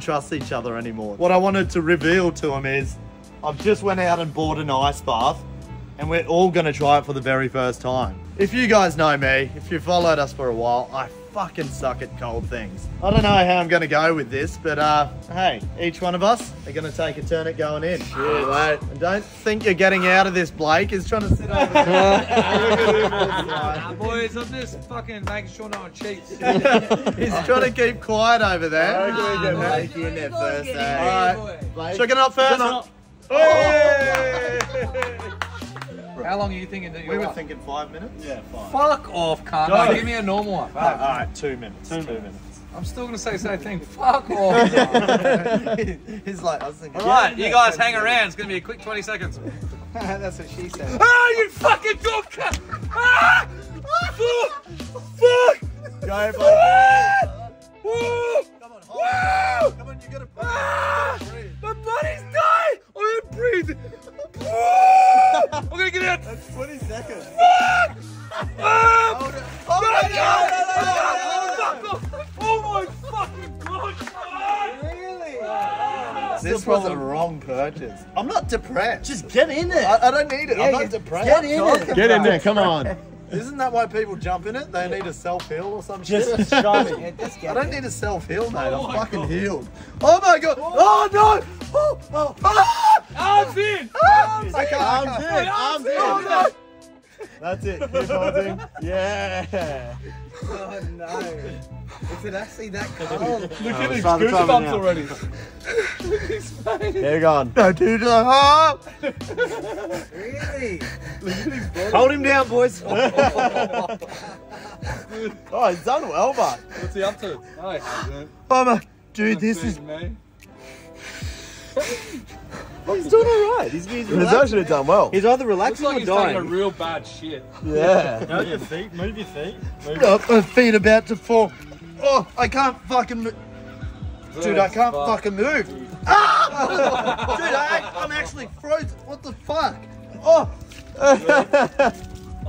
trust each other anymore. What I wanted to reveal to them is I've just went out and bought an ice bath, and we're all gonna try it for the very first time. If you guys know me, if you've followed us for a while, I fucking suck at cold things. I don't know how I'm gonna go with this, but hey, each one of us are gonna take a turn at going in. Sure, mate. And don't think you're getting out of this, Blake. He's trying to sit over there. Nah, boys, I'm just fucking making sure no one cheats. He's trying to keep quiet over there. I reckon we get in there first. Alright, Blake. Chucking it up first. Hey! How long are you thinking that you were thinking 5 minutes? Yeah, 5. Fuck off, cunt. Give me a normal one. Alright, 2 minutes. 2 minutes. I'm still going to say the same thing. Fuck off. He's like, I was thinking. Alright, you guys hang around. It's going to be a quick 20 seconds. That's what she said. Ah, you fucking dog cunt! Ah! Fuck! Fuck! Go, buddy. Woo! Come on, hold on. Come on, you got to breathe. Ah! My body's dying! I didn't breathe. I'm gonna get out. That's 20 seconds. Fuck! Fuck! Oh my fucking gosh! Really? This was a wrong purchase. I'm not depressed. Just get in there. I don't need it. Yeah, I'm not depressed. Get in it. Get in there. Come on. Isn't that why people jump in it? They need a self-heal or some shit? Just show me. I don't need a self-heal, mate. I'm fucking healed. Oh my god. Oh no! Oh! Oh! Ah! Arms in! Arms in! Arms in! Arms in! That's it. Keep holding. Yeah! Oh no. Is it actually that cold? Look at his goosebumps already. Look at his face. They're gone. No, dude. Really? Look at his body. Hold him down, boys. Oh, he's done well, but. What's he up to? Nice. Oh my. Dude, this is. He's doing alright. He's actually done well. He's either relaxing or dying. Looks like he's taking a real bad shit. Yeah. Move your feet. Move your feet. My feet about to fall. Oh, I can't fucking move. Dude, I can't fucking move. Ah! Dude, I'm actually frozen. What the fuck? Oh.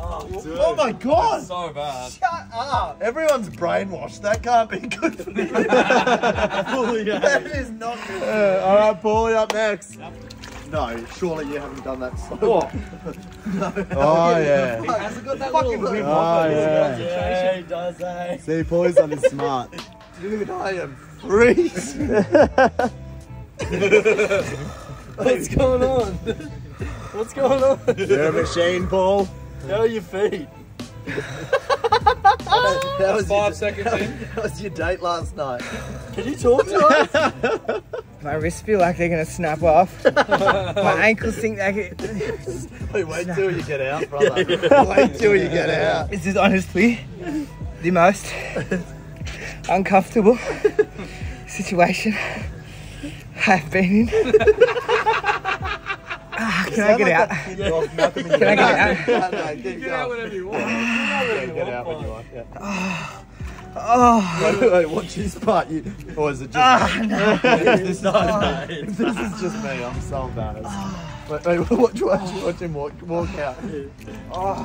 Oh my god! That's so bad. Shut up! Everyone's brainwashed. That can't be good for me. That is not good. Alright, Paulie, up next. Yep. No, surely you haven't done that so long. No. Oh yeah. He hasn't got that fucking little yeah, he does, eh? See, Paulie's on his smart. Dude, I am freezing. What's going on? What's going on? You're a machine, Paul. How are your feet? That was 5 seconds in. That was your date last night. Can you talk to us? My wrists feel like they're going to snap off. My ankles think they could... Wait till you get out, brother. Yeah. Wait till you get out. This is honestly the most uncomfortable situation I've been in. Can I get out? Can I get out? No, get out whenever you want. Get out when you want. Yeah. Oh. Wait, watch this part. Or is it just me? No. No. This is just me. I'm so embarrassed. Wait, watch him walk out. Oh.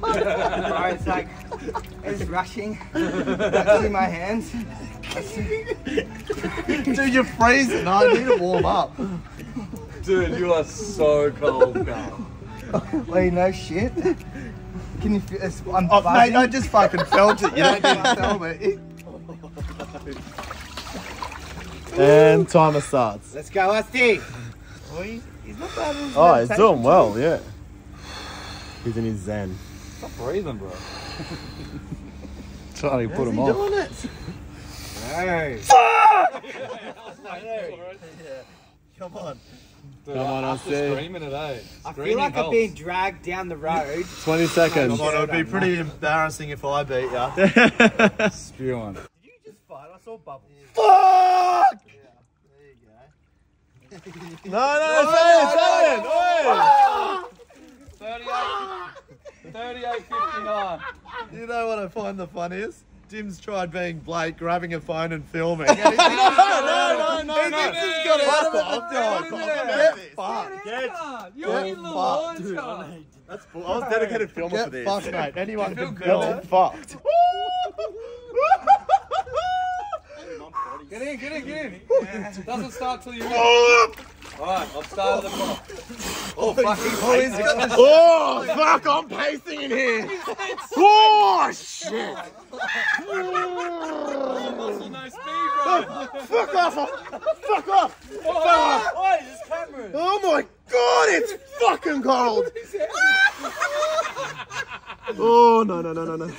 Bro, it's like, it's rushing. That's in my hands. Dude, you're freezing. I need to warm up. Dude, you are so cold, man. Wait, no shit. Can you feel this? I'm mate, I just fucking felt it. You don't get to tell me. And timer starts. Let's go, SD. Boy, he's not bad. Oh, he's doing well, yeah. He's in his zen. Stop breathing, bro. Trying to put him on. Doing it? Hey. Fuck! Come on. Dude, come on, I'm screaming it, eh? I feel like helps. I've been dragged down the road. 20 seconds. Come on, it would be pretty embarrassing if I beat ya. Spew on. Did you just fight? I saw bubbles. Yeah. Fuck! Yeah, there you go. No, oh, no, no, no, no, 38.59. You know what I find the funniest? Jim's tried being Blake, grabbing a phone and filming. No. He thinks he's got out of it. Fuck. You're in the lines, guy. That's bull. I was dedicated filmer for this. Fuck, mate. Anyone can film it. Fucked. Get in. It doesn't start till you're in. Alright, I'm starting the ball. Oh, fucking please. Oh, fuck, I'm pacing in here. Oh, shit. Fuck off. Fuck off. Oh, my God, it's fucking cold. Oh, no.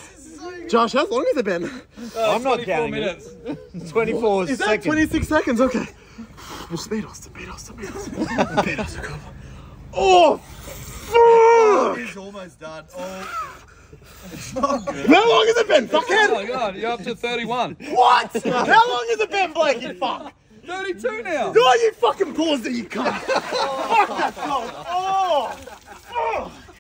Josh, how long has it been? I'm not counting minutes. 24 seconds. Is that 26 seconds? Okay. Well, speed us. Oh, fuck! He's almost done. Oh. It's not good. How long has it been, fuckhead? Oh, my God, you're up to 31. What? How long has it been, Blake, you fuck? 32 now. No, you fucking paused it, you cunt. Fuck that dog. Oh.